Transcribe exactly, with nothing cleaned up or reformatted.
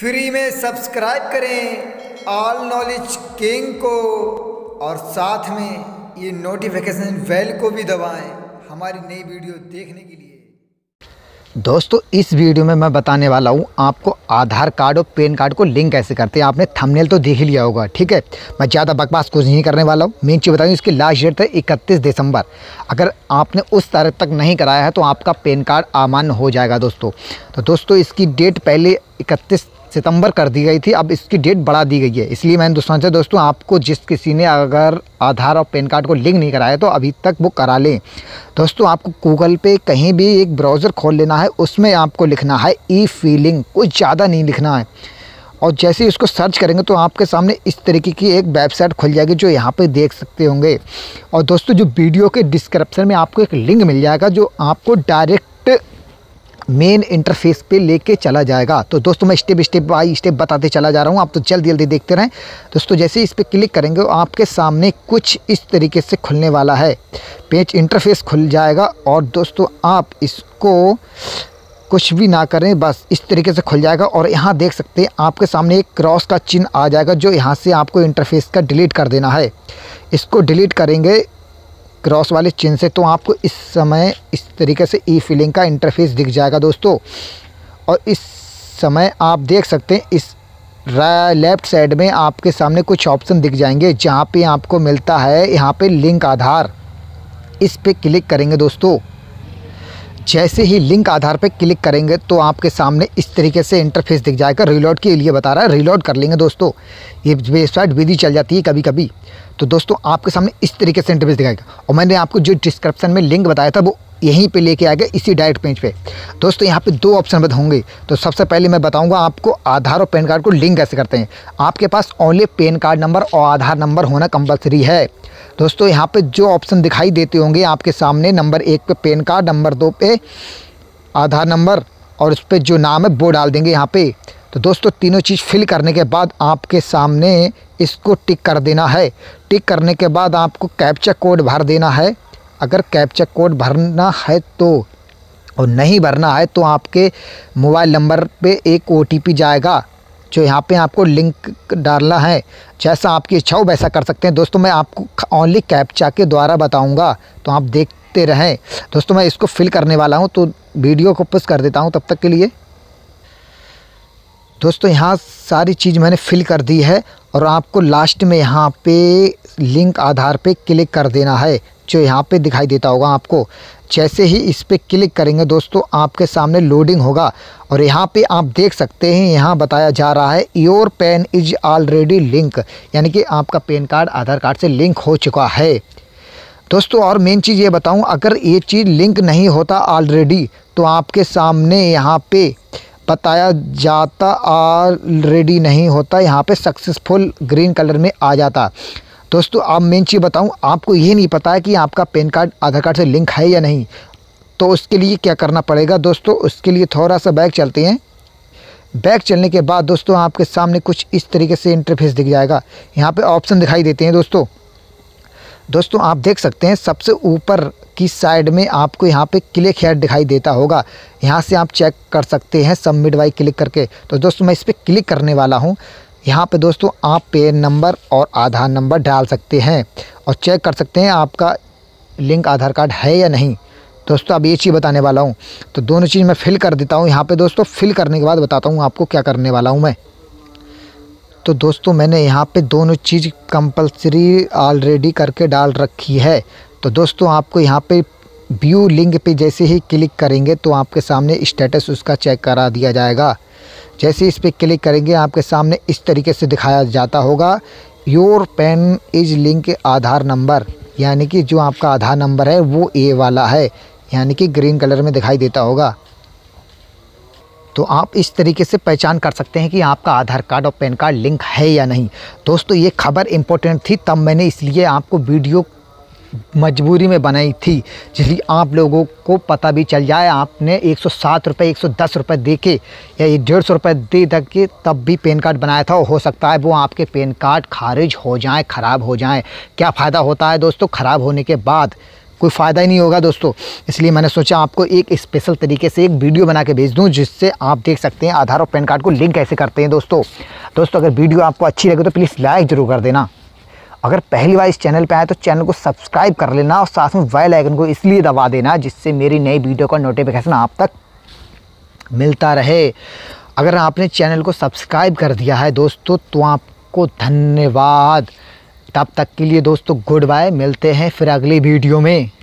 Free में subscribe करें all knowledge king को और साथ में ये नोटिफिकेशन बेल को भी दबाएं हमारी नई वीडियो देखने के लिए। दोस्तों इस वीडियो में मैं बताने वाला हूँ आपको आधार कार्ड और पैन कार्ड को लिंक कैसे करते हैं। आपने थंबनेल तो देख ही लिया होगा, ठीक है। मैं ज़्यादा बकवास कुछ नहीं करने वाला हूँ। मेन चीज़ बताऊँ, इसकी लास्ट डेट है इकतीस दिसंबर। अगर आपने उस तारीख तक नहीं कराया है तो आपका पैन कार्ड अमान्य हो जाएगा दोस्तों। तो दोस्तों इसकी डेट पहले इकतीस सितंबर कर दी गई थी, अब इसकी डेट बढ़ा दी गई है। इसलिए मैंने दोस्तों से दोस्तों आपको जिस किसी ने अगर आधार और पैन कार्ड को लिंक नहीं कराया तो अभी तक वो करा लें। दोस्तों आपको गूगल पे कहीं भी एक ब्राउज़र खोल लेना है, उसमें आपको लिखना है ई फीलिंग, कुछ ज़्यादा नहीं लिखना है। और जैसे ही उसको सर्च करेंगे तो आपके सामने इस तरीके की एक वेबसाइट खुल जाएगी जो यहाँ पे देख सकते होंगे। और दोस्तों जो वीडियो के डिस्क्रिप्शन में आपको एक लिंक मिल जाएगा जो आपको डायरेक्ट मेन इंटरफेस पे लेके चला जाएगा। तो दोस्तों मैं स्टेप स्टेप बाई स्टेप बताते चला जा रहा हूँ, आप तो जल्दी जल्दी देखते रहें। दोस्तों जैसे इस पर क्लिक करेंगे आपके सामने कुछ इस तरीके से खुलने वाला है पेज, इंटरफेस खुल जाएगा। और दोस्तों आप इसको कुछ भी ना करें, बस इस तरीके से खुल जाएगा। और यहाँ देख सकते हैं आपके सामने एक क्रॉस का चिन्ह आ जाएगा जो यहाँ से आपको इंटरफेस का डिलीट कर देना है। इसको डिलीट करेंगे क्रॉस वाले चिन्ह से तो आपको इस समय इस तरीके से ई फीलिंग का इंटरफेस दिख जाएगा दोस्तों। और इस समय आप देख सकते हैं इस लेफ़्ट साइड में आपके सामने कुछ ऑप्शन दिख जाएंगे जहाँ पे आपको मिलता है यहाँ पे लिंक आधार, इस पे क्लिक करेंगे दोस्तों। जैसे ही लिंक आधार पे क्लिक करेंगे तो आपके सामने इस तरीके से इंटरफेस दिख जाएगा। रीलोड के लिए बता रहा है, रीलोड कर लेंगे दोस्तों, ये वेबसाइट बिजी चल जाती है कभी कभी। तो दोस्तों आपके सामने इस तरीके से इंटरफेस दिखाएगा। और मैंने आपको जो डिस्क्रिप्शन में लिंक बताया था वो यहीं पे लेके आएगा इसी डायरेक्ट पेज पे। दोस्तों यहाँ पे दो ऑप्शन बद होंगे। तो सबसे पहले मैं बताऊंगा आपको आधार और पैन कार्ड को लिंक कैसे करते हैं। आपके पास ओनली पैन कार्ड नंबर और आधार नंबर होना कंपलसरी है। दोस्तों यहाँ पे जो ऑप्शन दिखाई देते होंगे आपके सामने, नंबर एक पे पैन कार्ड, नंबर दो पे आधार नंबर और उस पर जो नाम है वो डाल देंगे यहाँ पे। तो दोस्तों तीनों चीज़ फिल करने के बाद आपके सामने इसको टिक कर देना है। टिक करने के बाद आपको कैप्चा कोड भर देना है। अगर कैप्चा कोड भरना है तो, और नहीं भरना है तो आपके मोबाइल नंबर पे एक ओटीपी जाएगा जो यहाँ पे आपको लिंक डालना है। जैसा आपकी इच्छा हो वैसा कर सकते हैं। दोस्तों मैं आपको ओनली कैप्चा के द्वारा बताऊँगा, तो आप देखते रहें। दोस्तों मैं इसको फिल करने वाला हूँ तो वीडियो को पॉज कर देता हूँ तब तक के लिए। दोस्तों यहाँ सारी चीज़ मैंने फिल कर दी है और आपको लास्ट में यहाँ पे लिंक आधार पे क्लिक कर देना है जो यहाँ पे दिखाई देता होगा आपको। जैसे ही इस पर क्लिक करेंगे दोस्तों आपके सामने लोडिंग होगा और यहाँ पे आप देख सकते हैं यहाँ बताया जा रहा है your PAN is already link, यानी कि आपका पैन कार्ड आधार कार्ड से लिंक हो चुका है दोस्तों। और मेन चीज़ ये बताऊँ, अगर ये चीज़ लिंक नहीं होता ऑलरेडी तो आपके सामने यहाँ पे बताया जाता ऑलरेडी नहीं होता, यहाँ पे सक्सेसफुल ग्रीन कलर में आ जाता। दोस्तों अब मेन चीज़ बताऊँ, आपको ये नहीं पता है कि आपका पैन कार्ड आधार कार्ड से लिंक है या नहीं, तो उसके लिए क्या करना पड़ेगा दोस्तों, उसके लिए थोड़ा सा बैक चलते हैं। बैक चलने के बाद दोस्तों आपके सामने कुछ इस तरीके से इंटरफेस दिख जाएगा। यहाँ पर ऑप्शन दिखाई देते हैं दोस्तों। दोस्तों आप देख सकते हैं सबसे ऊपर की साइड में आपको यहाँ पे क्लिक हेयर दिखाई देता होगा, यहाँ से आप चेक कर सकते हैं सबमिट वाई क्लिक करके। तो दोस्तों मैं इस पर क्लिक करने वाला हूँ। यहाँ पे दोस्तों आप पैन नंबर और आधार नंबर डाल सकते हैं और चेक कर सकते हैं आपका लिंक आधार कार्ड है या नहीं। दोस्तों अब ये चीज़ बताने वाला हूँ, तो दोनों चीज़ मैं फिल कर देता हूँ यहाँ पर। दोस्तों फिल करने के बाद बताता हूँ आपको क्या करने वाला हूँ मैं। तो दोस्तों मैंने यहाँ पे दोनों चीज़ कंपलसरी ऑलरेडी करके डाल रखी है। तो दोस्तों आपको यहाँ पे व्यू लिंक पे जैसे ही क्लिक करेंगे तो आपके सामने स्टेटस उसका चेक करा दिया जाएगा। जैसे इस पर क्लिक करेंगे आपके सामने इस तरीके से दिखाया जाता होगा your PAN is link Aadhaar number, यानी कि जो आपका आधार नंबर है वो ए वाला है, यानी कि ग्रीन कलर में दिखाई देता होगा। तो आप इस तरीके से पहचान कर सकते हैं कि आपका आधार कार्ड और पैन कार्ड लिंक है या नहीं। दोस्तों ये खबर इम्पोर्टेंट थी तब मैंने इसलिए आपको वीडियो मजबूरी में बनाई थी, जिसलिए आप लोगों को पता भी चल जाए। आपने एक सौ सात रुपये एक सौ दस रुपये दे के या एक डेढ़ सौ रुपये दे तक के तब भी पैन कार्ड बनाया था, और हो सकता है वो आपके पैन कार्ड खारिज हो जाएँ, ख़राब हो जाएँ। क्या फ़ायदा होता है दोस्तों ख़राब होने के बाद, कोई फ़ायदा ही नहीं होगा दोस्तों। इसलिए मैंने सोचा आपको एक स्पेशल तरीके से एक वीडियो बना के भेज दूं जिससे आप देख सकते हैं आधार और पैन कार्ड को लिंक कैसे करते हैं। दोस्तों दोस्तों अगर वीडियो आपको अच्छी लगे तो प्लीज़ लाइक ज़रूर कर देना। अगर पहली बार इस चैनल पे आए तो चैनल को सब्सक्राइब कर लेना और साथ में बेल आइकन को इसलिए दबा देना जिससे मेरी नई वीडियो का नोटिफिकेशन आप तक मिलता रहे। अगर आपने चैनल को सब्सक्राइब कर दिया है दोस्तों तो आपको धन्यवाद। तब तक के लिए दोस्तों गुड बाय, मिलते हैं फिर अगली वीडियो में।